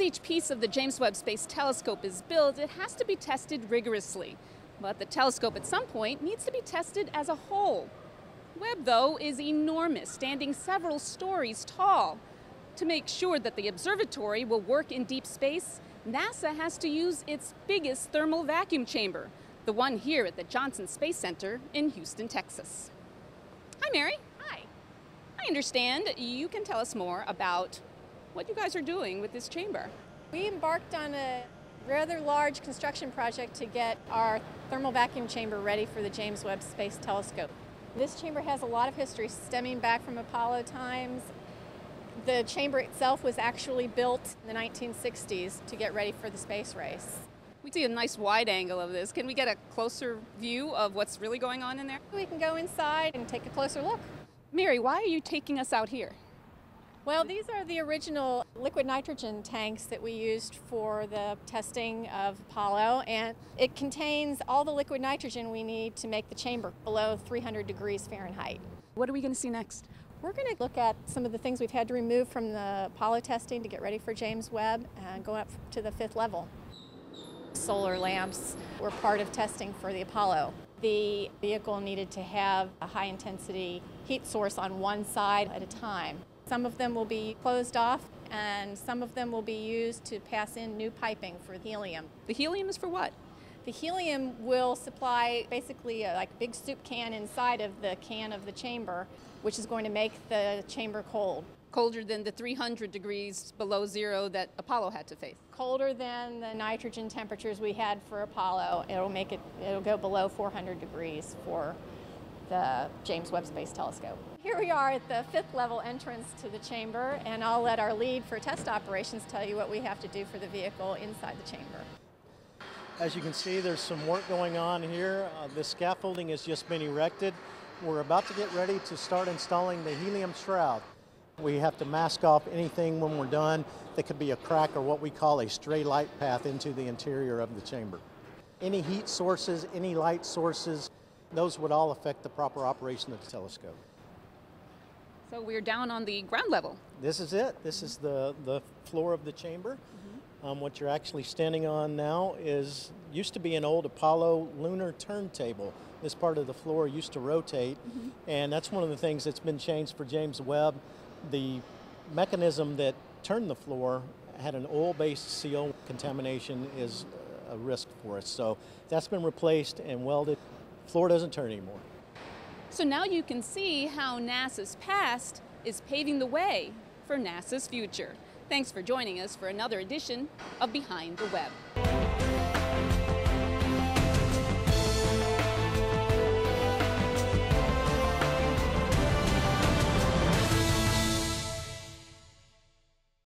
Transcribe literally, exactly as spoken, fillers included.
As each piece of the James Webb Space Telescope is built, it has to be tested rigorously. But the telescope at some point needs to be tested as a whole. Webb, though, is enormous, standing several stories tall. To make sure that the observatory will work in deep space, NASA has to use its biggest thermal vacuum chamber, the one here at the Johnson Space Center in Houston, Texas. Hi, Mary. Hi. I understand you can tell us more about what you guys are doing with this chamber. We embarked on a rather large construction project to get our thermal vacuum chamber ready for the James Webb Space Telescope. This chamber has a lot of history stemming back from Apollo times. The chamber itself was actually built in the nineteen sixties to get ready for the space race. We see a nice wide angle of this. Can we get a closer view of what's really going on in there? We can go inside and take a closer look. Mary, why are you taking us out here? Well, these are the original liquid nitrogen tanks that we used for the testing of Apollo, and it contains all the liquid nitrogen we need to make the chamber below three hundred degrees Fahrenheit. What are we going to see next? We're going to look at some of the things we've had to remove from the Apollo testing to get ready for James Webb and go up to the fifth level. Solar lamps were part of testing for the Apollo. The vehicle needed to have a high-intensity heat source on one side at a time. Some of them will be closed off, and some of them will be used to pass in new piping for helium. The helium is for what? The helium will supply basically a, like a big soup can inside of the can of the chamber, which is going to make the chamber cold. Colder than the three hundred degrees below zero that Apollo had to face. Colder than the nitrogen temperatures we had for Apollo. It'll make it, it'll go below four hundred degrees for the James Webb Space Telescope. Here we are at the fifth level entrance to the chamber, and I'll let our lead for test operations tell you what we have to do for the vehicle inside the chamber. As you can see, there's some work going on here. Uh, the scaffolding has just been erected. We're about to get ready to start installing the helium shroud. We have to mask off anything when we're done that could be a crack or what we call a stray light path into the interior of the chamber. Any heat sources, any light sources, those would all affect the proper operation of the telescope. So we're down on the ground level. This is it. This is the, the floor of the chamber. Mm-hmm. um, what you're actually standing on now is, used to be an old Apollo lunar turntable. This part of the floor used to rotate, mm-hmm. and that's one of the things that's been changed for James Webb. The mechanism that turned the floor had an oil-based seal. Contamination is a risk for us. So that's been replaced and welded. The floor doesn't turn anymore. So now you can see how NASA's past is paving the way for NASA's future. Thanks for joining us for another edition of Behind the Web.